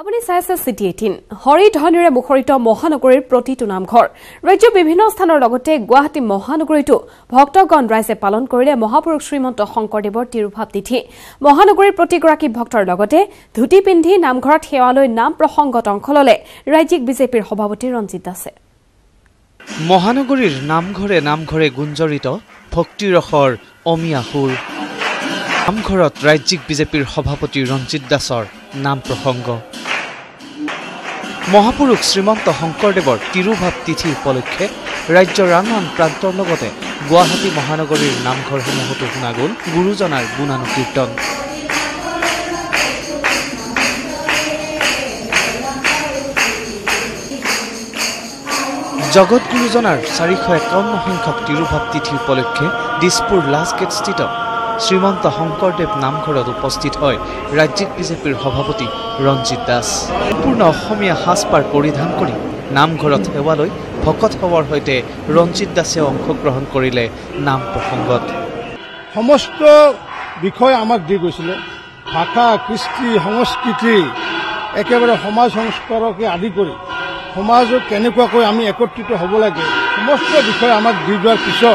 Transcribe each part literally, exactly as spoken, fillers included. আপুনি চাইছে City eighteen Hari ধনৰে মুখৰিত মহানগৰীৰ প্ৰতিটো নামঘৰ ৰাজ্য বিভিন্ন স্থানৰ লগতে গুৱাহাটী মহানগৰীটো ভক্তগণ ৰাইজে পালন কৰিলে মহাপুৰুষ শ্ৰীমন্ত শংকৰদেৱৰ তিৰুভাৱ তিথি মহানগৰীৰ প্ৰতিগৰাকী ভক্তৰ লগতে ধুতি পিন্ধি নামঘৰত সেৱালৈ নাম প্ৰসংগত অংশললে ৰাজ্যিক বিজেপিৰ সভাপতি ৰঞ্জিত দাসে মহানগৰীৰ নামঘৰে নামঘৰে গুঞ্জৰিত ভক্তি ৰসৰ অমিয়া ফুল নামঘৰত ৰাজ্যিক বিজেপিৰ সভাপতি ৰঞ্জিত দাসৰ নাম প্ৰসংগ মহাপুৰুষ শ্ৰীমন্ত শংকৰদেৱৰ তিৰুভাৱ তিথি উপলক্ষে ৰাজ্যৰ নানান প্ৰান্তৰ লগতে গুৱাহাটী মহানগৰীৰ নামঘৰসমূহত শুনা গ'ল গুৰুজনাৰ গুণানুকীৰ্তন জগত গুৰুজনাৰ চাৰিশ একাৱন্ন সংখ্যক তিৰুভাৱ তিথি উপলক্ষে দিছপুৰ লাজগেটস্থিত শ্ৰীমন্ত শংকৰদেৱ নামঘৰত উপস্থিত হয় ৰাজ্যিক বিজেপিৰ সভাপতি ৰঞ্জিত দাস পূৰ্ণ অসমীয়া সাজপাৰ পৰিধান কৰি নামঘৰত সেৱালৈ ভকত সভাৰ সৈতে ৰঞ্জিত দাসে অংশগ্ৰহণ কৰিলে নাম প্ৰসংগত সমস্ত বিষয় আমাক দি গৈছিলে ভাষা কৃষ্টি সংস্কৃতি একেবাৰে সমাজ সংস্কাৰকে আদি কৰি সমাজক কেনেকুৱাকৈ আমি একত্ৰিত হ'ব লাগে সমস্ত বিষয় আমাক দি যোৱাৰ পিছত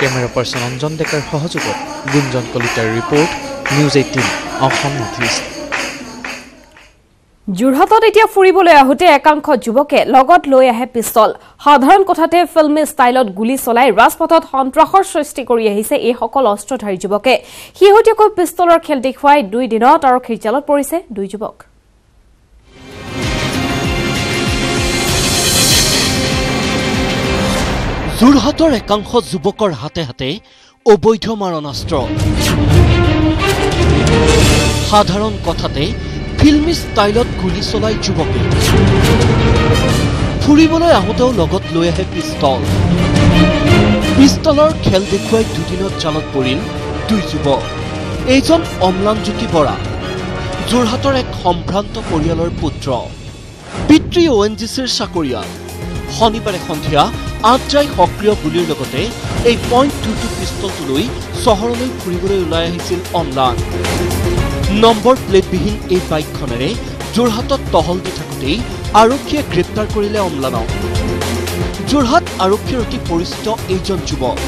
কেমেৰা পাৰ্চন অঞ্জন ডেকাৰ সহযোগত গুঞ্জন কলিতাৰ report news eighteen Assam northeast জুৰহাটত এতিয়া ফুৰিবলৈ আহোতে একাংশ যুৱকে লগত লৈ আহে পিস্তল সাধাৰণ কথাতে ফিল্মি ষ্টাইলত গুলি চলাই ৰাজপথত সন্ত্ৰাসৰ সৃষ্টি কৰি আহিছে এই সকল অস্ত্ৰধাৰী যুৱকে সিহঁতক পিস্তলৰ খেল দেখুৱাই দুই দিনত আৰু খিচালত পৰিছে দুই যুৱক জুৰহাটৰ একাংশ যুৱকৰ হাতে হাতে অবৈধ মাৰণাস্ত্ৰ সাধাৰণ কথাতে ফিল্মি ষ্টাইলত গুলি চলাই যুৱকে ফুৰিবলৈ আহোঁতেও লগত লৈ আহে পিস্তল পিস্তলৰ খেল দেখুৱাই দুদিনত জালত পৰিল দুই যুৱক এইজন অম্লানজ্যোতি বৰা যোৰহাটৰ এক সম্ভ্ৰান্ত পৰিয়ালৰ পুত্ৰ পিতৃ অ এন জি চিৰ চাকৰিয়াল শনিবাৰে সন্ধিয়া আটজাই সক্ৰিয় গুলিৰ লগতে এই পইণ্ট টু টু পিষ্টলটো লৈ চহৰলৈ ফুৰিবলৈ ওলাই আহিছিল অম্লান নম্বৰ প্লেটবিহীন এই বাইকখনেৰে যোৰহাটত টহল দি থাকোঁতেই আৰক্ষীয়ে গ্ৰেপ্তাৰ কৰিলে অম্লানক যোৰহাট আৰক্ষীৰ অতি পৰিচিত এইজন যুৱক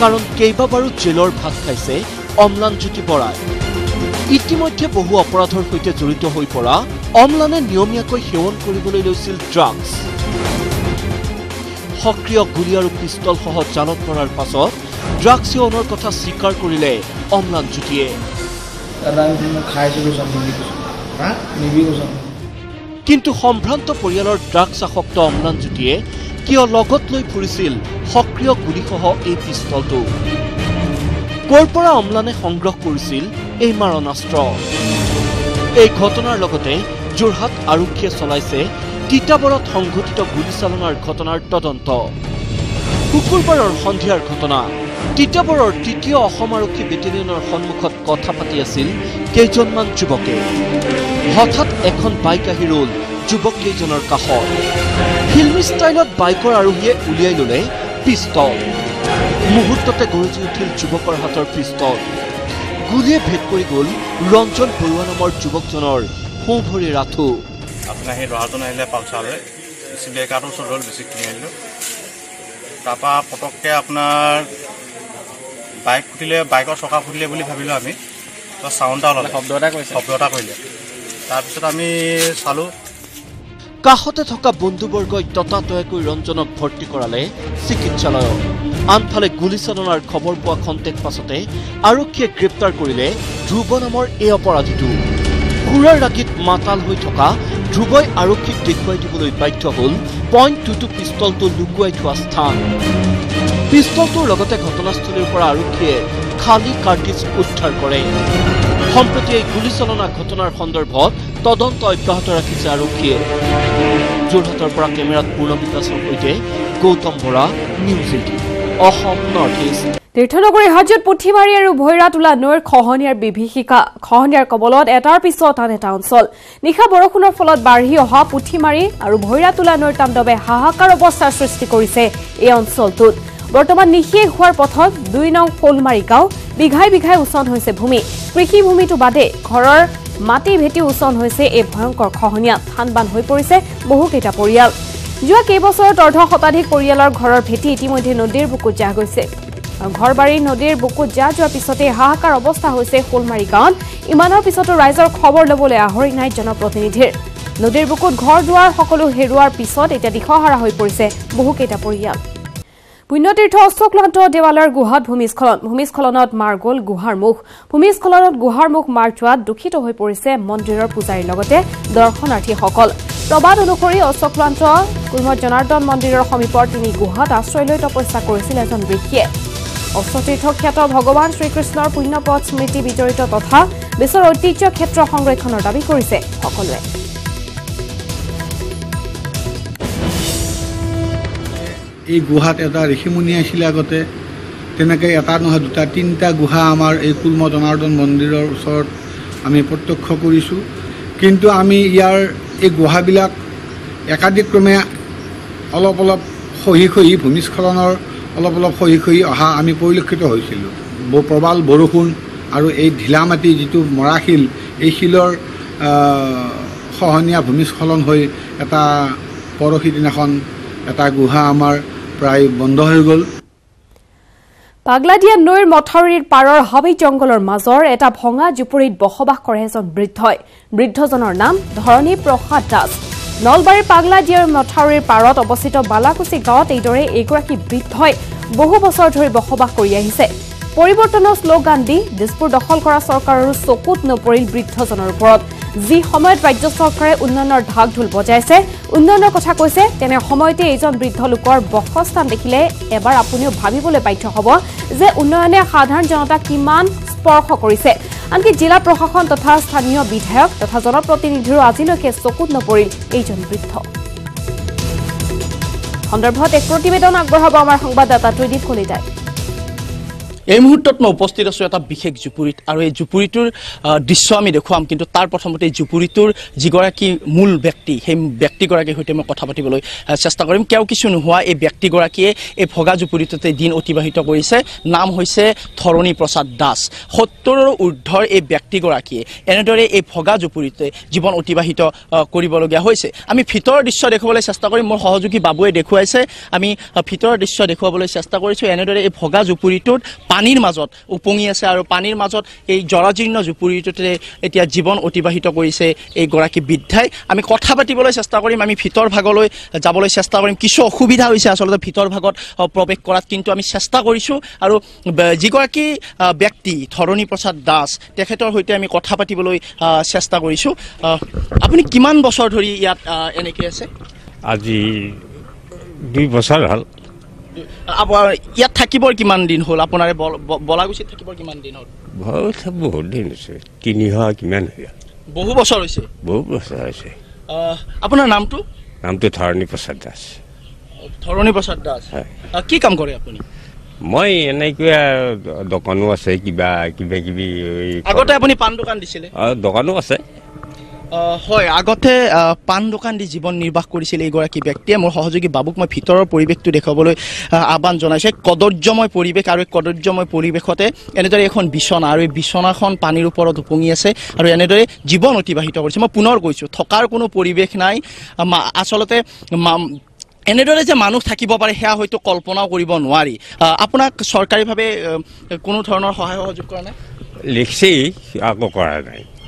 কাৰণ কেইবাবাৰো জেলৰ ভাগ খাইছে অম্লানজ্যোতি বৰাই ইতিমধ্যে বহু অপৰাধৰ সৈতে জড়িত হৈ পৰা অম্লানে নিয়মীয়াকৈ সেৱন কৰিবলৈ লৈছিল ড্ৰাগছ সক্ৰিয় গুলি আৰু পিষ্টলসহ জালত পৰাৰ পাছত ড্ৰাগ সেৱনৰ কথা স্বীকাৰ কৰিলে অম্লানজ্যোতিয়ে কিন্তু সম্ভ্ৰান্ত পৰিয়ালৰ ড্ৰাগ আসক্ত অম্লানজ্যোতিয়ে কিয় লগত লৈ ফুৰিছিল সক্ৰিয় গুলিসহ এই পিষ্টলটো ক'ৰ পৰা অম্লানে সংগ্ৰহ কৰিছিল এই মাৰণাস্ত্ৰ এই ঘটনাৰ লগতে যোৰহাট আৰক্ষীয়ে চলাইছে তিতাবৰত সংঘটিত গুলীচালনাৰ ঘটনাৰ তদন্ত শুকুৰবাৰৰ সন্ধিয়াৰ ঘটনা তিতাবৰৰ তৃতীয় অসম আৰক্ষী বেটেলিয়নৰ সন্মুখত কথা পাতি আছিল কেইজনমান যুৱকে হঠাৎ এখন বাইক আহি ৰ'ল যুৱক কেইজনৰ কাষত ফিল্মি ষ্টাইলত বাইকৰ আৰোহীয়ে উলিয়াই ল'লে পিষ্টল মুহূৰ্ততে গৰজি উঠিল যুৱকৰ হাতৰ পিষ্টল গুলীয়ে ভেদ কৰি গ'ল ৰঞ্জন বৰুৱা নামৰ যুৱকজনৰ সোঁ ভৰিৰ আঁঠু अपना ही राहतन आइले पालसाल इसलिए काटो सो रोल बेसिक नहीं आइलो तापा पटक के अपना बाइक फुटिले बाइकर सका फुटिले বুলি ভাবিলো আমি তো সাউন্ড আলো শব্দটা কইছে শব্দটা কইলে তার পিছত আমি চালু কাহতে থকা বন্ধুবৰ্গ ততাতয় কৈ ৰঞ্জনক ভৰ্তি কৰালে চিকিৎসালয় আনফালে গুলিচালনাৰ খবৰ পোৱা খন্তেক পাছতে আৰক্ষীয়ে গ্ৰেপ্তাৰ কৰিলে ধ্ৰুৱ নামৰ এই অপৰাধীটো ঘূৰাৰ ৰাগিত মাতাল হৈ থকা ধ্ৰুৱই আৰক্ষীক দেখুৱাই দিবলৈ বাধ্য হ'ল পইণ্ট টু টু পিষ্টলটো লুকুৱাই থোৱা স্থান পিষ্টলটোৰ লগতে ঘটনাস্থলীৰ পৰা আৰক্ষীয়ে খালী কাৰ্টিজ উদ্ধাৰ কৰে সম্প্ৰতি এই গুলীচালনা ঘটনাৰ সন্দৰ্ভত তদন্ত অব্যাহত ৰাখিছে আৰক্ষীয়ে। যোৰহাটৰ পৰা কেমেৰাত পূৰ্ণবিকাশৰ সৈতে Gautam Bora news eighteen Assam north east তীৰ্থনগৰী হাজত পুঠিমাৰী আৰু ভৈৰাতুলা নৈৰ খহনিয়াৰ বিভীষিকা খহনিয়াৰ কবলত এটাৰ পিছত আন এটা অঞ্চল নিখা বৰষুণৰ ফলত বাঢ়ি অহা পুঠিমাৰী আৰু ভৈৰাতুলা নৈৰ তাণ্ডৱে হাহাকাৰ অৱস্থাৰ সৃষ্টি কৰিছে এই অঞ্চলটোত বৰ্তমান নিখিয়ে হোৱাৰ পথত দুই নং কোলমাৰী গাঁও বিঘাই বিঘাই উছন হৈছে ভূমি কৃষি ভূমিটো বাদে ঘৰৰ মাটি ভেটি উছন হৈছে এই ভয়ংকৰ খহনিয়া থানবান হৈ পৰিছে বহুকেইটা পৰিয়াল যোৱা কেইবছৰত অৰ্ধ শতাধিক পৰিয়ালৰ ঘৰৰ ভেটি ইতিমধ্যে নদীৰ বুকুত জাহ গৈছে ঘৰবাৰী নদীৰ বুকুত জাহ যোৱাৰ পিছতে হাহাকাৰ অৱস্থা হৈছে কোলমাৰী গাঁৱত ইমানৰ পিছতো ৰাইজৰ খবৰ লবলৈ আহৰি নাই জনপ্ৰতিনিধিৰ নদীৰ বুকুত ঘৰ দুৱাৰ সকলো হেৰুৱাৰ পিছত এতিয়া দিশহাৰা হৈ পৰিছে বহুকেইটা পৰিয়াল পুণ্যতীৰ্থ অশ্বক্লান্ত দেৱালৰ গুহাত ভূমিস্খলন ভূমিস্খলনত মাৰ গ'ল গুহাৰ মুখ ভূমিস্খলনত গুহাৰ মুখ মাৰ যোৱাত দুখিত হৈ পৰিছে মন্দিৰৰ পূজাৰীৰ লগতে দৰ্শনাৰ্থীসকল প্ৰবাদ অনুসৰি অশ্বক্লান্ত কুৰ্মত জনাৰ্দন মন্দিৰৰ সমীপৰ তিনি গুহাত আশ্ৰয় লৈ তপস্যা কৰিছিল এজন ব্যক্তিয়ে অশ্বতীৰ্থ ক্ষেত্ৰ ভগৱান শ্ৰীকৃষ্ণৰ পুণ্যপথ স্মৃতি বিজড়িত তথা বিশ্বৰ ঐতিহ্য ক্ষেত্ৰ সংৰক্ষণৰ দাবী কৰিছে সকলোৱে এই গুহাত এটা ঋষিমুনি আছিলে আগতে তেনেকৈ এটা নহয় দুটা তিনিটা গুহা আমাৰ এই কুৰ্ম জনাৰ্দন মন্দিৰৰ ওচৰত আমি প্ৰত্যক্ষ কৰিছোঁ কিন্তু আমি ইয়াৰ এই গুহাবিলাক একাধিক্ৰমে অলপ অলপ খহি খহি ভূমিস্খলনৰ অলপ অলপ খহি খহি অহা আমি পৰিলক্ষিত হৈছিলোঁ প্ৰবাল বৰষুণ আৰু এই ঢিলা মাটি যিটো মৰাশিল এই শিলৰ খহনীয়া ভূমিস্খলন হৈ এটা পৰহি দিনাখন এটা গুহা আমাৰ প্ৰায় বন্ধ হৈ গ'ল পাগলাদিয়া নৈৰ মথাউৰিৰ পাৰৰ হাবি জংগলৰ মাজৰ এটা ভঙা জুপুৰিত বসবাস কৰে এজন বৃদ্ধই বৃদ্ধজনৰ নাম ধৰণী প্ৰসাদ দাস নলবাৰীৰ পাগলাদিয়াৰ মথাউৰিৰ পাৰত অৱস্থিত বালাকুছি গাঁৱত এইদৰে এগৰাকী বৃদ্ধই বহু বছৰ ধৰি বসবাস কৰি আহিছে পৰিৱৰ্তনৰ শ্লোগান দি দিছপুৰ দখল কৰা চৰকাৰৰ চকুত নপৰিল বৃদ্ধজনৰ ওপৰত যি সময়ত ৰাজ্য চৰকাৰে উন্নয়নৰ ঢাক ঢোল বজাইছে উন্নয়নৰ কথা কৈছে তেনে সময়তে এইজন বৃদ্ধ লোকৰ বসস্থান দেখিলে এবাৰ আপুনিও ভাবিবলৈ বাধ্য হ'ব যে উন্নয়নে সাধাৰণ জনতা কিমান স্পৰ্শ কৰিছে আনকি জিলা প্ৰশাসন তথা স্থানীয় বিধায়ক তথা জনপ্ৰতিনিধিৰ আজিলৈকে চকুত নপৰিল এইজন বৃদ্ধ সন্দৰ্ভত এক প্ৰতিবেদন আগবঢ়াব আমাৰ সংবাদদাতা ত্ৰিদীপ কলিতাই এই মুহূৰ্তত মই উপস্থিত আছো এটা বিশেষ জুপুৰিত আৰু এই জুপুৰিটোৰ দৃশ্য আমি দেখুৱাম কিন্তু তাৰ প্ৰথমতে জুপুৰিটোৰ যিগৰাকী মূল ব্যক্তি সেই ব্যক্তিগৰাকীৰ সৈতে মই কথা পাতিবলৈ চেষ্টা কৰিম কেও কিছু নোহোৱা এই ব্যক্তিগৰাকীয়ে এই ভগা জুপুৰিটোতে দিন অতিবাহিত কৰিছে নাম হৈছে ধৰণী প্ৰসাদ দাস সত্তৰৰ ঊৰ্ধৰ এই ব্যক্তিগৰাকীয়ে এনেদৰে এই ভগা জুপুৰিতে জীৱন অতিবাহিত কৰিবলগীয়া হৈছে আমি ভিতৰৰ দৃশ্য দেখুৱাবলৈ চেষ্টা কৰিম মোৰ সহযোগী বাবুৱে দেখুৱাইছে আমি ভিতৰৰ দৃশ্য দেখুৱাবলৈ চেষ্টা কৰিছোঁ এনেদৰে এই ভগা জুপুৰিটোত পানীৰ মাজত উপঙি আছে আৰু পানীৰ মাজত এই জৰাজীৰ্ণ জুপুৰিটোতে এতিয়া জীৱন অতিবাহিত কৰিছে এই গৰাকী বৃদ্ধাই আমি কথা পাতিবলৈ চেষ্টা কৰিম আমি ভিতৰ ভাগলৈ যাবলৈ চেষ্টা কৰিম কিছু অসুবিধা হৈছে আচলতে ভিতৰ ভাগত প্ৰৱেশ কৰাত কিন্তু আমি চেষ্টা কৰিছোঁ আৰু যিগৰাকী ব্যক্তি ধৰণী প্ৰসাদ দাস তেখেতৰ সৈতে আমি কথা পাতিবলৈ চেষ্টা কৰিছোঁ আপুনি কিমান বছৰ ধৰি ইয়াত এনেকৈ আছে আজি দুই বছৰ হ'ল ইয়াত থাকিবৰ কিমান দিন হ'ল আপোনাৰ বলাগুচিত থাকিবৰ কিমান দিন হ'ল বহুত দিন হৈছে তিনিশ কিমান বহু বছৰ হৈছে বহু বছৰ হৈছে আপোনাৰ নামটো নামটো ধৰণী প্ৰসাদ দাস ধৰণী প্ৰসাদ দাস কি কাম কৰে আপুনি মই এনেকৈ দোকানো আছে কিবা কিবা কিবি আগতে আপুনি পাণ দোকান দিছিলে দোকানো আছে হয় আগতে পাণ দোকান দি জীৱন নিৰ্বাহ কৰিছিল এইগৰাকী ব্যক্তিয়ে মোৰ সহযোগী বাবুক মই ভিতৰৰ পৰিৱেশটো দেখাবলৈ আহ্বান জনাইছে কদৰ্যময় পৰিৱেশ আৰু এই কদৰ্যময় পৰিৱেশতে এনেদৰে এখন বিচনা আৰু এই বিচনাখন পানীৰ ওপৰত উপঙি আছে আৰু এনেদৰে জীৱন অতিবাহিত কৰিছে মই পুনৰ কৈছোঁ থকাৰ কোনো পৰিৱেশ নাই আচলতে এনেদৰে যে মানুহ থাকিব পাৰে সেয়া হয়তো কল্পনাও কৰিব নোৱাৰি আপোনাক চৰকাৰীভাৱে কোনো ধৰণৰ সহায় সহযোগ কৰা নাই লিখিছে আকৌ কৰা নাই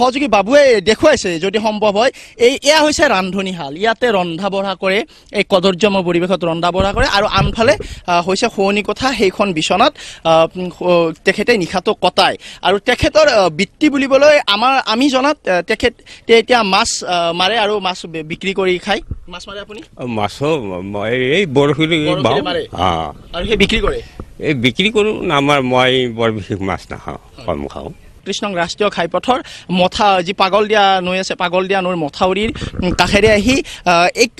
হজুকি বাবুয়ে দেখুৱাইছে যদি সম্ভৱ হয় এই ইয়া হৈছে ৰান্ধনী হাল ইয়াতে ৰন্ধা বঢ়া কৰে এই কদৰ্যম পৰিবেশত ৰন্ধা বঢ়া কৰে আৰু আনফালে হৈছে খোনি কথা হেইখন বিছনাত তেখেতে নিখাত কটায় আৰু তেখেতৰ বৃত্তি বুলিবলৈ আমাৰ আমি জনাত তেখেত এতিয়া মাছ মাৰে আৰু মাছ বিক্ৰী কৰি খায় মাছ মাৰে আপুনি মাছ এই বৰফিলি বাও হ্যাঁ আৰু হে বিক্ৰী কৰে এই বিক্ৰী কৰো না আমাৰ মই বৰফিলি মাছ না কম খাও কৃষ্ণং ৰাষ্ট্ৰীয় খাইপথৰ মথা জি পাগল দিয়া নৈ আছে পাগল দিয়া নৈৰ মথাউৰিৰ কাষেৰে আহি এক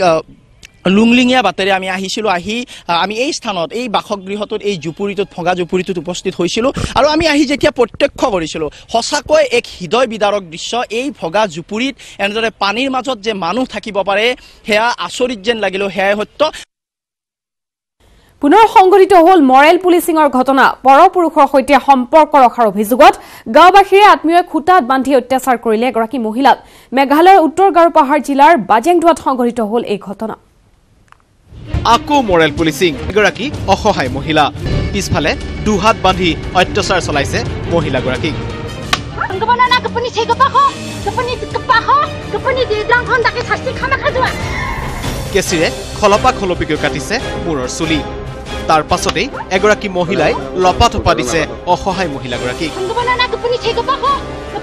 লুংলিঙিয়া বাতৰি আমি আহিছিলো আহি আমি এই স্থানত এই বাসগৃহটোত এই জুপুৰিটোত ভঙা জুপুৰিটোত উপস্থিত হৈছিল আৰু আমি আহি যেতিয়া প্ৰত্যক্ষ কৰিছিল হসাকৈ এক হৃদয় বিদাৰক দৃশ্য এই ভঙা জুপুৰিত এনেদৰে পানীৰ মাজত যে মানুহ থাকিব পাৰে হেয়া আচৰিত যেন লাগিল হেয়া হত্য পুনৰ সংঘটিত হল মৰেল পুলিচিংৰ ঘটনা পৰপুৰুষৰ সৈতে সম্পৰ্ক ৰখাৰ অভিযোগত গাঁওবাসীয়ে আত্মীয়ক খুটাত বান্ধি অত্যাচাৰ কৰিলে গৰাকী মহিলাক মেঘালয়ৰ উত্তৰ গাৰু পাহাৰ জিলাৰ বাজেংডুৱাত সংঘটিত হল এই ঘটনা আকো মৰেল পুলিচিং গৰাকী অসহায় মহিলা পিছফালে দুহাত বান্ধি অত্যাচাৰ চলাইছে মহিলা গৰাকী কেছিৰে খলপা খলপিকৈ কাটিছে মূৰৰ চুলি তাৰ পাছতেই এগৰাকী মহিলাই লপাথপা দিছে অসহায় মহিলাগৰাকী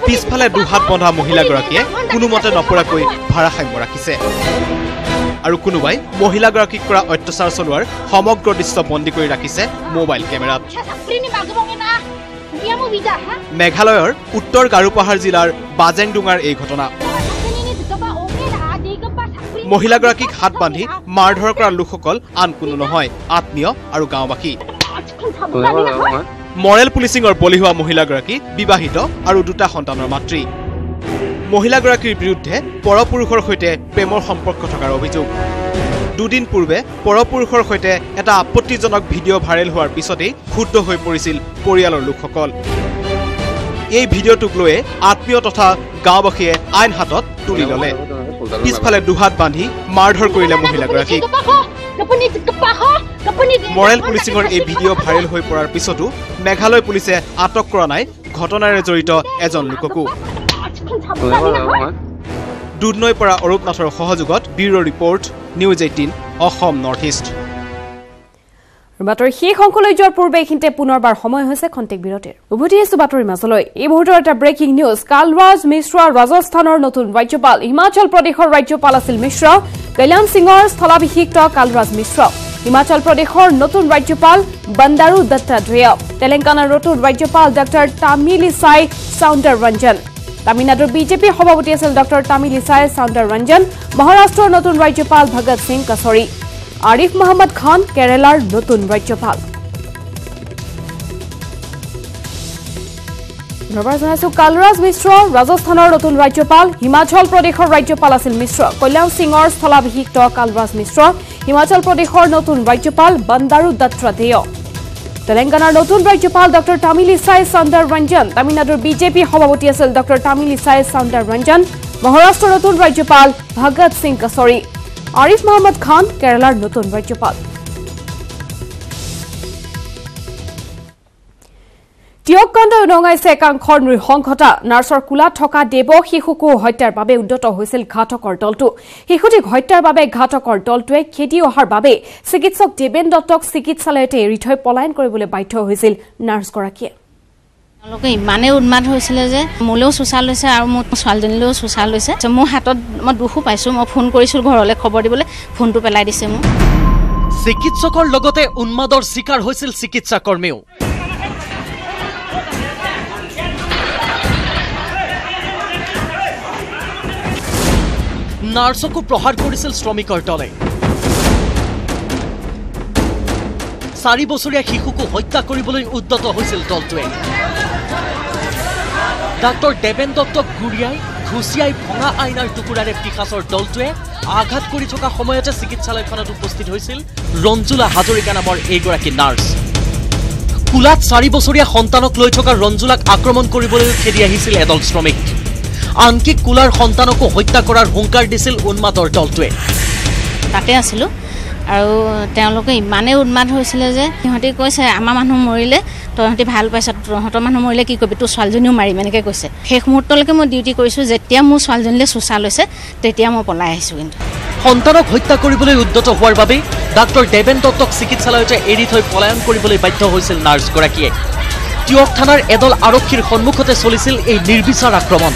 পিছফালে দুহাত বন্ধা মহিলাগৰাকীয়ে কোনোমতে নপৰাকৈ ভাৰাসাম্য ৰাখিছে আৰু কোনোবাই মহিলাগৰাকীক কৰা অত্যাচাৰ চলোৱাৰ সমগ্ৰ দৃশ্য বন্দী কৰি ৰাখিছে মোবাইল কেমেৰাত মেঘালয়ৰ উত্তৰ গাৰু পাহাৰ জিলাৰ বাজেংডুঙাৰ এই ঘটনা মহিলাগৰাকীক হাত বান্ধি মাৰধৰ কৰা লোকসকল আন কোনো নহয় আত্মীয় আৰু গাঁওবাসী মৰেল পুলিচিংৰ বলি হোৱা মহিলাগৰাকী বিবাহিত আৰু দুটা সন্তানৰ মাতৃ মহিলাগৰাকীৰ বিৰুদ্ধে পৰপুৰুষৰ সৈতে প্ৰেমৰ সম্পৰ্ক থকাৰ অভিযোগ দুদিন পূৰ্বে পৰপুৰুষৰ সৈতে এটা আপত্তিজনক ভিডিঅ' ভাইৰেল হোৱাৰ পিছতেই ক্ষুব্ধ হৈ পৰিছিল পৰিয়ালৰ লোকসকল এই ভিডিঅ'টোক লৈ আত্মীয় তথা গাঁওবাসীয়ে আইন হাতত তুলি ল'লে পিছফালে দুহাত বান্ধি মাৰধৰ কৰিলে মহিলাগৰাকীক মৰেল পুলিচিংৰ এই ভিডিঅ' ভাইৰেল হৈ পৰাৰ পিছতো মেঘালয় পুলিচে আটক কৰা নাই ঘটনাৰে জড়িত এজন লোককো দুধনৈৰ পৰা অৰূপ নাথৰ সহযোগত bureau' report news eighteen Assam north east বাতৰি শেষ অংকলৈ যোৱাৰ পূৰ্বে এইখিনিতে পুনৰবাৰ সময় হৈছে খন্তেক বিৰতিৰ উভতি আহিছো বাতৰি মাজলৈ এই মুহূৰ্তৰ এটা ব্ৰেকিং নিউজ কালৰাজ মিশ্ৰ ৰাজস্থানৰ নতুন ৰাজ্যপাল হিমাচল প্ৰদেশৰ ৰাজ্যপাল আছিল মিশ্ৰ কল্যাণ সিঙৰ স্থলাভিষিক্ত কালৰাজ মিশ্ৰ হিমাচল প্ৰদেশৰ নতুন ৰাজ্যপাল বন্দাৰু দত্তাত্ৰেয় তেলেংগানাৰ নতুন ৰাজ্যপাল ডক্টৰ তামিলিচাই সাউন্দৰৰঞ্জন তামিলনাডুৰ বিজেপিৰ সভাপতি আছিল ডক্টৰ তামিলিচাই সাউন্দৰৰঞ্জন মহাৰাষ্ট্ৰৰ নতুন ৰাজ্যপাল ভগৎ সিং কাছৰি आरिफ मोहम्मद खान केरलार नतुन राज्यपाल कालराज मिश्र राजस्थानर नतुन राज्यपाल हिमाचल प्रदेशर राज्यपाल आसिल मिश्र कल्याण सिंहर स्थलाभिषिक्त कालराज मिश्र हिमाचल प्रदेशर नतुन राज्यपाल बंदारू दत्तात्रेय तेलेंगानार नतुन राज्यपाल डॉ तामिलिसाई साउंदररंजन तमिलनाडुर बीजेपी सभापति आसिल डॉ तामिलिसाई साउंदररंजन महाराष्ट्रर नतुन राज्यपाल भगत सिंह कसरी आरिफ मोहम्मद खान केरलार नतुन राज्यपाल টিয়ককাণ্ড উদঙাইছে একাংশৰ নৃশংসতা নাৰ্ছৰ কোলাত থকা দেৱ শিশুক হত্যাৰ বাবে উদ্যত হৈছিল ঘাতকৰ দলটো শিশুটিক হত্যাৰ বাবে ঘাতকৰ দলটোৱে খেদি অহাৰ বাবে চিকিৎসক দেৱেন দত্তক চিকিৎসালয়তে এৰি থৈ পলায়ন কৰিবলৈ বাধ্য হৈছিল নাৰ্ছগৰাকীয়ে लोक इमाने उन्माद হৈছিল যে মোলেও সুসাল লৈছে আৰু মোৰ ছোৱালীজনীলৈও সুসাল লৈছে মোৰ হাতত মই দুখু পাইছো মই ফোন কৰিছিল ঘৰলৈ খবৰ দিবলৈ ফোনটো পেলাই দিছে মোক চিকিৎসকৰ লগতে উন্মাদৰ শিকাৰ হৈছিল চিকিৎসাকৰ্মীও নাৰ্ছকো প্ৰহাৰ কৰিছিল শ্ৰমিকৰ দলে চাৰি বছৰীয়া শিশুকো হত্যা কৰিবলৈ উদ্যত হৈছিল দলটোৱে ডাক্তৰ দেৱেন দত্তক গুৰিয়াই ঘুচিয়াই ভঙা আইনাৰ টুকুৰাৰে পিখাচৰ দলটোৱে আঘাত কৰি থকা সময়তে চিকিৎসালয়খনত উপস্থিত হৈছিল ৰঞ্জুলা হাজৰিকা নামৰ এইগৰাকী নাৰ্ছ কোলাত চাৰি বছৰীয়া সন্তানক লৈ থকা ৰঞ্জুলাক আক্ৰমণ কৰিবলৈ খেদি আহিছিল এদল শ্ৰমিক আনকি কোলাৰ সন্তানকো হত্যা কৰাৰ হুংকাৰ দিছিল উন্মাদৰ দলটোৱে তাতে আছিল আৰু তেওঁলোকে ইমানে উন্মাদ হৈছিল যে সিহঁতে কৈছে আমাৰ মানুহ মৰিলে তহঁতি ভাল পাইছত তহঁতৰ মানুহ মইলে কি কবি তো সালজনিও মাৰি মেনকে কৈছে হেক মুহূৰ্তলৈকে মই ডিউটি কৰিছো যেতিয়া মই সালজনিলে সুসা লৈছে তেতিয়া মই পলাই আহিছো কিন্তু সন্তানক হত্যা কৰিবলৈ উদ্যত হোৱাৰ বাবে ডাক্তৰ দেবেন দত্তক চিকিৎসালয়তে এৰি থৈ পলায়ন কৰিবলৈ বাধ্য হৈছিল নাৰ্ছ গৰাকীয়ে টিওক থানাৰ এদল আৰক্ষীৰ সন্মুখতে চলিছিল এই নিৰ্বিচাৰ আক্ৰমণ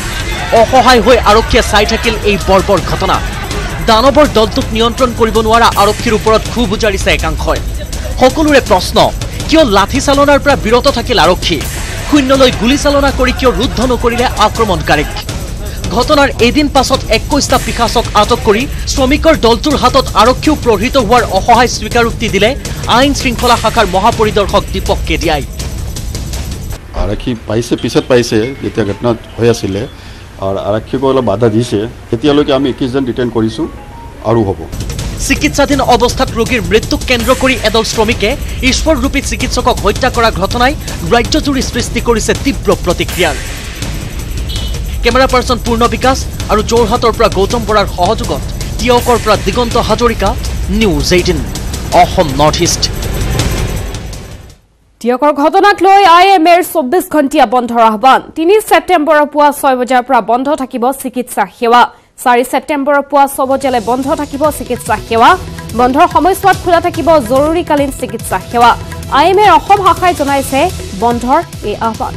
অসহায় হৈ আৰক্ষীয়ে চাই থাকিল এই বৰ্বৰ ঘটনা দানৱৰ দলটোক নিয়ন্ত্ৰণ কৰিব নোৱাৰা আৰক্ষীৰ ওপৰত খুব উজাৰিছে একাংশই সকলোৰে প্ৰশ্ন কিয় লাঠি চালনাৰ পৰা বিৰত থাকিল আৰক্ষী শূন্যলৈ গুলি চালনা কৰি কিয় ৰুদ্ধ নকৰিলে আক্ৰমণকাৰীক ঘটনাৰ এদিন পাছত একৈশটা পিখাসক আটক কৰি শ্ৰমিকৰ দলটোৰ হাতত আৰক্ষীও প্ৰহৃত হোৱাৰ অসহায় স্বীকাৰোক্তি দিলে আইন শৃংখলা শাখাৰ মহাপৰিদৰ্শক দীপক কেডিয়াই আৰক্ষী পাইছে পিছত পাইছে যেতিয়া ঘটনা হৈ আছিল আৰু আৰক্ষীক অলপ বাধা দিছে তেতিয়ালৈকে আমি একৈশ জন ডিটেইন কৰিছো আৰু হ'ব চিকিৎসাধীন অৱস্থাত ৰোগীৰ মৃত্যুক কেন্দ্ৰ কৰি এদল শ্ৰমিকে ঈশ্বৰৰূপী চিকিৎসকক হত্যা কৰা ঘটনাই ৰাজ্যজুৰি সৃষ্টি কৰিছে তীব্ৰ প্ৰতিক্ৰিয়া কেমেৰা পাৰ্সন পূৰ্ণ বিকাশ আৰু জোৰহাটৰ পৰা গৌতম বৰাৰ সহযোগত টিয়কৰ পৰা Diganta Hazarika news eighteen Assam north east টিয়কৰ ঘটনাক লৈ আইএমএৰ চৌব্বিশ ঘণ্টিয়া বন্ধৰ আহ্বান তিনি ছেপ্টেম্বৰ পুৱা ছয় বজাৰ পৰা বন্ধ থাকিব চিকিৎসা সেৱা চাৰি ছেপ্টেম্বৰ পুৱা ছয় বজালৈ বন্ধ থাকিব চিকিৎসা সেৱা বন্ধৰ সময়ছোৱাত খোলা থাকিব জৰুৰীকালীন চিকিৎসা সেৱা আইএমএৰ অসম শাখাই জনাইছে বন্ধৰ এই আহ্বান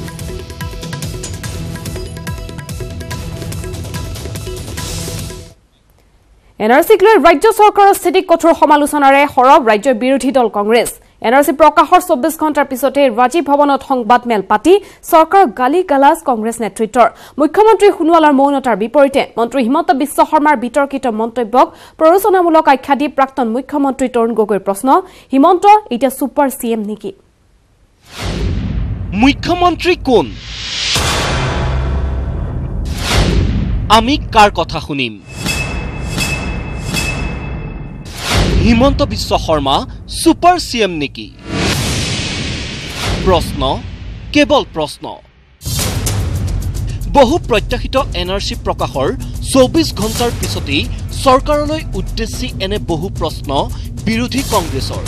এনআৰচিক লৈ ৰাজ্য চৰকাৰৰ স্থিতিক কঠোৰ সমালোচনাৰে সৰব ৰাজ্যৰ বিৰোধী দল কংগ্ৰেছ এনআৰসি প্ৰকাশৰ চৌব্বিশ ঘণ্টাৰ পিছতে ৰাজীৱ ভৱনত সংবাদ মেল পাতি চৰকাৰ গালি গালাজ কংগ্ৰেছ নেতৃত্বৰ মুখ্যমন্ত্ৰী সোণোৱালৰ মৌনতাৰ বিপৰীতে মন্ত্ৰী হিমন্ত বিশ্ব শৰ্মাৰ বিতৰ্কিত মন্তব্যক প্ৰৰোচনামূলক আখ্যা দি প্ৰাক্তন মুখ্যমন্ত্ৰী তৰুণ গগৈৰ প্ৰশ্ন হিমন্ত এতিয়া সুপাৰ সিএম নেকি মুখ্যমন্ত্ৰী কোন আমি কাৰ কথা শুনিম হিমন্ত বিশ্ব শৰ্মা সুপাৰ সিএম নেকি প্ৰশ্ন কেবল প্ৰশ্ন বহু প্ৰত্যাশিত এনআৰসি প্ৰকাশৰ চৌব্বিশ ঘণ্টাৰ পিছতেই চৰকাৰলৈ উদ্দেশ্যি এনে বহু প্ৰশ্ন বিৰোধী কংগ্ৰেছৰ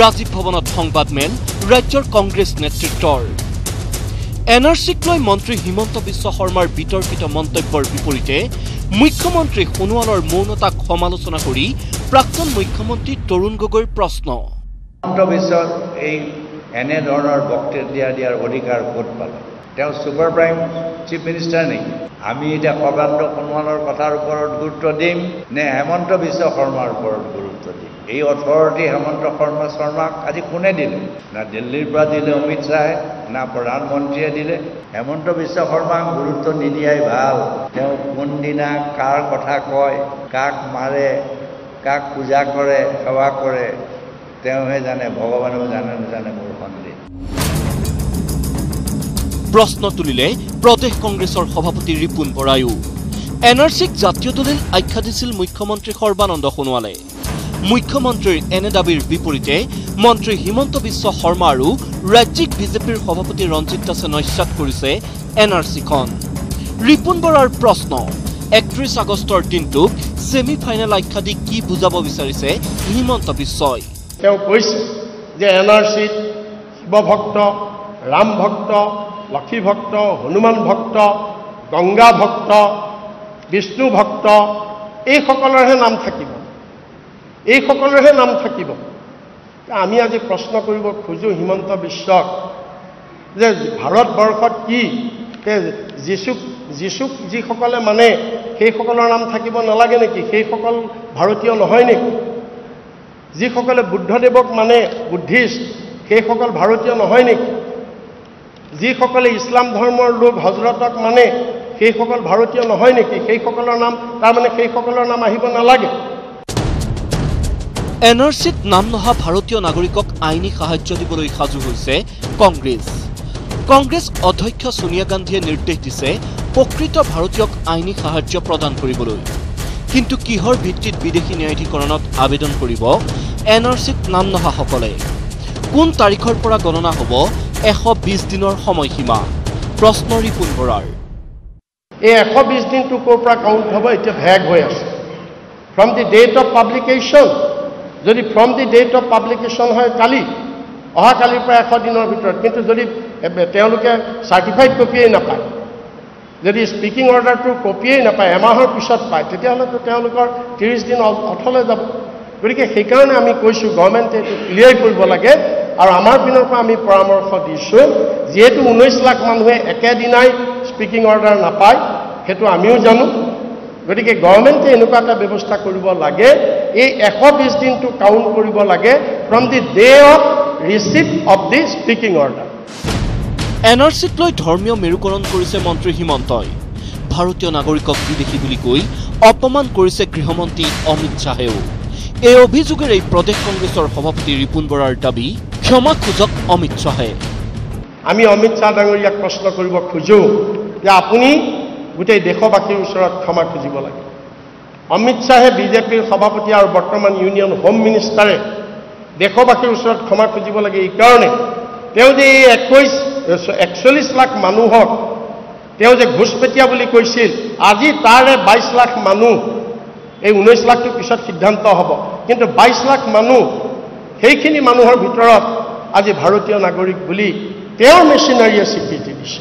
ৰাজীৱ ভৱনত সংবাদ মেল ৰাজ্যৰ কংগ্ৰেছ নেতৃত্বৰ এনআৰসিক লৈ মন্ত্ৰী হিমন্ত বিশ্ব শৰ্মাৰ বিতৰ্কিত মন্তব্যৰ বিপৰীতে মুখ্যমন্ত্ৰী সোণোৱালৰ মৌনতাক সমালোচনা কৰি প্ৰাক্তন মুখ্যমন্ত্ৰী তৰুণ গগৈৰ প্ৰশ্ন অন্তবিষয়ত এই এনে ধৰণৰ বক্তব্য দিয়াৰ অধিকাৰ ক'ত পালে তেওঁ সুপাৰ প্ৰাইম চিফ মিনিষ্টাৰ নেকি আমি এটা সৰ্বান্ত সোণোৱালৰ কথাৰ ওপৰত গুৰুত্ব দিম নে হিমন্ত বিশ্ব শৰ্মাৰ ওপৰত গুৰুত্ব দিম এই অথৰিটি হিমন্ত শৰ্মা শৰ্মাক আজি কোনে দিলে না দিল্লীৰ পৰা দিলে অমিত শ্বাহে না প্ৰধানমন্ত্ৰীয়ে দিলে হিমন্ত বিশ্ব শৰ্মাক গুৰুত্ব নিদিয়াই ভাল তেওঁ কোনদিনা কাৰ কথা কয় কাক মাৰে কাক পূজা কৰে সেৱা কৰে তেওঁহে জানে ভগৱানেও জানে জানে মোৰ সন্দেহ প্ৰশ্ন তুলিলে প্ৰদেশ কংগ্ৰেছৰ সভাপতি ৰিপুন বৰায়ো এনআৰচিক জাতীয় দলিল আখ্যা দিছিল মুখ্যমন্ত্ৰী সৰ্বানন্দ সোণোৱালে মুখ্যমন্ত্ৰীৰ এনে দাবীৰ বিপৰীতে মন্ত্ৰী হিমন্ত বিশ্ব শৰ্মা আৰু ৰাজ্যিক বিজেপিৰ সভাপতি ৰঞ্জিত দাসে নস্যাৎ কৰিছে এনআৰচিখন ৰিপুন বৰাৰ প্ৰশ্ন একত্ৰিশ আগষ্টৰ দিনটোক সেমি ফাইনেল আখ্যা দি কি বুজাব বিচাৰিছে হিমন্ত বিশ্বই তেওঁ কৈছে যে এনআৰসিত শিৱ ভক্ত ৰাম ভক্ত লক্ষী ভক্ত হনুমান ভক্ত গংগা ভক্ত বিষ্ণু ভক্ত এই সকলৰহে নাম থাকিব এই সকলৰহে নাম থাকিব আমি আজি প্ৰশ্ন কৰিব খোজো হিমন্ত বিশ্বক যে ভাৰতবৰ্ষত কি যীশুক যীশুক যিসকলে মানে সেইসকলৰ নাম থাকিব নালাগে নেকি সেইসকল ভাৰতীয় নহয় নেকি যিসকলে বুদ্ধদেৱক মানে বুদ্ধিষ্ট সেইসকল ভাৰতীয় নহয় নেকি যিসকলে ইছলাম ধৰ্মৰ লোক হজৰতক মানে সেইসকল ভাৰতীয় নহয় নেকি সেইসকলৰ নাম তাৰমানে সেইসকলৰ নাম আহিব নালাগে এনআৰচিত নাম নহা ভাৰতীয় নাগৰিকক আইনী সাহায্য দিবলৈ সাজু হৈছে কংগ্ৰেছ কংগ্ৰেছ অধ্যক্ষ সোনিয়া গান্ধীয়ে নিৰ্দেশ দিছে প্ৰকৃত ভাৰতীয়ক আইনী সাহায্য প্ৰদান কৰিবলৈ কিন্তু কিহৰ ভিত্তিত বিদেশী ন্যায়াধিকৰণত আবেদন কৰিব এনআৰচিত নাম নহাসকলে কোন তাৰিখৰ পৰা গণনা হ'ব এশ বিশ দিনৰ সময়সীমা প্ৰশ্ন ৰিপুন বৰাৰ এই এশ বিশ দিনটো ক'ৰ পৰা কাউণ্ট হ'ব এতিয়া হেগ হৈ আছে from the date of publication যদি from the date of publication হয় কালি অহা কালিৰ পৰা one hundred দিনৰ ভিতৰত কিন্তু যদি তেওঁলোকে সাৰ্টিফাইড কপিয়ে নাপায় যদি স্পিকিং অৰ্ডাৰটো কপিয়ে নাপায় এমাহৰ পিছত পায় তেতিয়াহলে তেওঁলোকৰ thirty দিন অথলে যাব গৰিকে সেই কাৰণে আমি কৈছো গৱৰ্ণমেণ্টে এটো ক্লিয়াৰ কৰিব লাগে আৰু আমাৰ পিনৰ পৰা আমি পৰামৰ্শ দিছো যেহেতু nineteen লাখ মানুহে একেদিনাই স্পিকিং অৰ্ডাৰ নাপায় হেতু আমিও জানো গৰিকে গৱৰ্ণমেণ্টে এনেকুৱা এটা ব্যৱস্থা কৰিব লাগে এই one hundred twenty দিনটো কাউন্ট কৰিব লাগে from the day of receipt of the speaking order. N R C লৈ ধৰ্মীয় মেৰুকৰণ কৰিছে মন্ত্ৰী হিমন্তই ভাৰতীয় নাগৰিকক বিদেশী বুলি কৈ অপমান কৰিছে গৃহমন্ত্ৰী অমিত শাহেও এই অভিযোগৰ এই প্ৰদেশ কংগ্ৰেছৰ সভাপতি ৰিপুন বৰাৰ দাবী ক্ষমা খুজক অমিত শাহে আমি অমিত শাহ ডাঙৰীয়াক প্ৰশ্ন কৰিব খুজো যে আপুনি গোটেই দেশবাসীৰ ওচৰত ক্ষমা খুজিব লাগে অমিত শাহে বিজেপিৰ সভাপতি আৰু বৰ্তমান ইউনিয়ন হোম মিনিষ্টাৰে দেশবাসীৰ ওচৰত ক্ষমা খুজিব লাগে এই কাৰণে তেওঁ যে twenty-one forty-one লাখ মানুহক তেওঁ যে ঘুষপেটিয়া বুলি কৈছিল আজি তাৰে twenty-two লাখ মানুহ এই nineteen লাখটো পিছত সিদ্ধান্ত হ'ব কিন্তু twenty-two লাখ মানুহ সেইখিনি মানুহৰ ভিতৰত আজি ভাৰতীয় নাগৰিক বুলি তেওঁৰ মেচিনাৰীয়ে স্বীকৃতি দিছে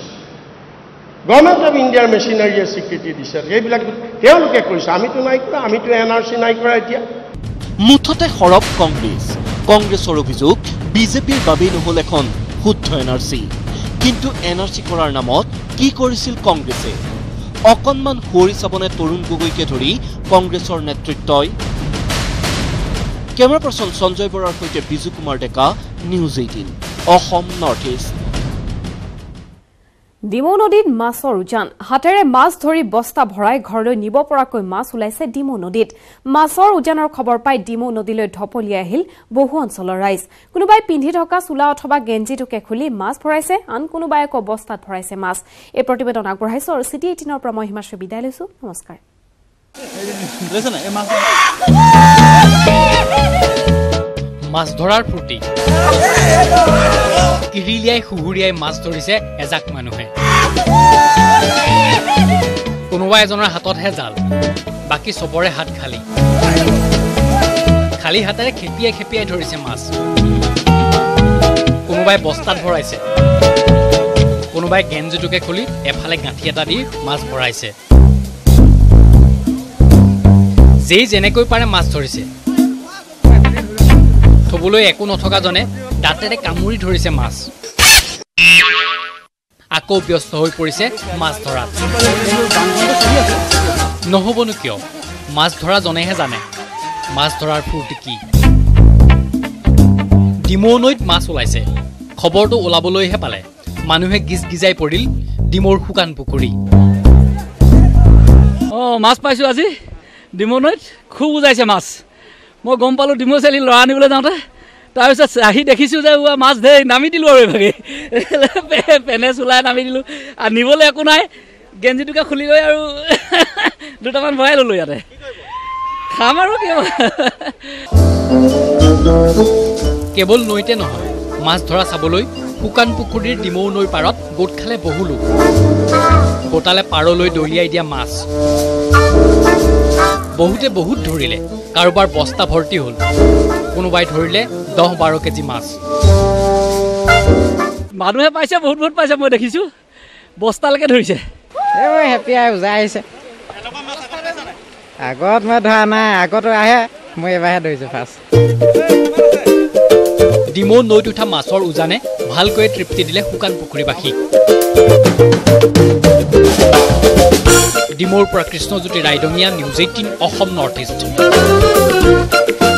গভৰ্ণমেণ্ট অফ ইণ্ডিয়াৰ মেচিনাৰীয়ে স্বীকৃতি দিছে এইবিলাক তেওঁলোকে কৈছে আমিতো নাই কৰা আমিতো এনআৰচি নাই কৰা এতিয়া মুঠতে হৰপ কংগ্ৰেছ কংগ্ৰেছৰ অভিযোগ বিজেপিৰ বাবে নহল এখন শুদ্ধ এনআৰসি কিন্তু এনআৰসি কৰাৰ নামত কি কৰিছিল কংগ্ৰেছে অকনমান হৰি সাবনে তৰুণ গগৈকে ধৰি কংগ্ৰেছৰ নেতৃত্বই কেমেৰা পাৰ্সন সঞ্জয় বৰাৰ সৈতে Biju Kumar Deka news eighteen Assam north east Dimow নদীত মাছৰ উজান হাতেৰে মাছ ধৰি বস্তা ভৰাই ঘৰলৈ নিব পৰাকৈ মাছ উলাইছে ডিমৌ নদীত মাছৰ উজানৰ খবৰ পাই ডিমৌ নদীলৈ ঢপলি আহিল বহু অঞ্চলৰ ৰাইজ কোনোবাই পিন্ধি থকা চুলা অথবা গেঞ্জিটোকে খুলি মাছ ভৰাইছে আন কোনোবাই আকৌ বস্তাত ভৰাইছে মাছ এই প্ৰতিবেদন আগবঢ়াইছো আৰু City eighteen ৰ পৰা মই হিমাশ্ৰী বিদায় লৈছো নমস্কাৰ মাছ ধৰাৰ ফূৰ্তি ইৰিলিয়াই খুহুৰিয়াই মাছ ধৰিছে এজাক মানুহে কোনোবা এজনৰ হাততহে জাল বাকি সবৰে হাত খালি খালি হাতেৰে খেপিয়াই খেপিয়াই ধৰিছে মাছ কোনোবাই বস্তাত ভৰাইছে কোনোবাই গেঞ্জিটোকে খুলি এফালে গাঁঠি এটা দি মাছ ভৰাইছে যেই যেনেকৈ পাৰে মাছ ধৰিছে থবলৈ একো নথকা জনে দাঁতেৰে কামুৰি ধৰিছে মাছ আকৌ ব্যস্ত হৈ পৰিছে মাছ ধৰাত নহবনো কিয় মাছ ধৰা জনেহে জানে মাছ ধৰাৰ ফূৰ্তি কি ডিমৌ নৈত মাছ ওলাইছে খবৰটো ওলাবলৈহে পালে মানুহে গিজ গিজাই পৰিল ডিমৌৰ শুকান পুখুৰী অ মাছ পাইছো আজি ডিমৌ নৈত খুব উজাইছে মাছ মই গম পালো ডিমৌ চালি লৰা আনিবলৈ যাওঁতে তাৰ পিছত আহি দেখিছো যে উৱা মাছ ধেই নামি দিলো আৰু ভাগে পেনে চুলাই নামি দিলো আনিবলৈ একো নাই গেঞ্জিটোকে খুলি লৈ আৰু দুটামান ভৰাই ললো ইয়াতে খাম আৰু কেৱল নৈতে নহয় মাছ ধৰা চাবলৈ শুকান পুখুৰীৰ ডিমৌ নৈ পাৰত গোট খালে বহু লোক গোটালে পাৰলৈ দলিয়াই দিয়া মাছ বহুতে বহুত ধৰিলে কাৰোবাৰ বস্তা ভৰ্তি হ'ল কোনোবাই ধৰিলে ten twelve কেজি মাছ মানুহে পাইছে বহুত বহুত পাইছে মই দেখিছো বস্তালৈকে ধৰিছে এই হেপি আই উজাইছে আগত মই ধৰা নাই আগত আহে মই এবাহে ধৰিছো ফাৰ্ষ্ট ডিমৌ নৈত উঠা মাছৰ উজানে ভালকৈ তৃপ্তি দিলে শুকান পুখুৰীবাসী ডিমৌৰ পৰা Krishnajyoti Raidongia news eighteen Assam north east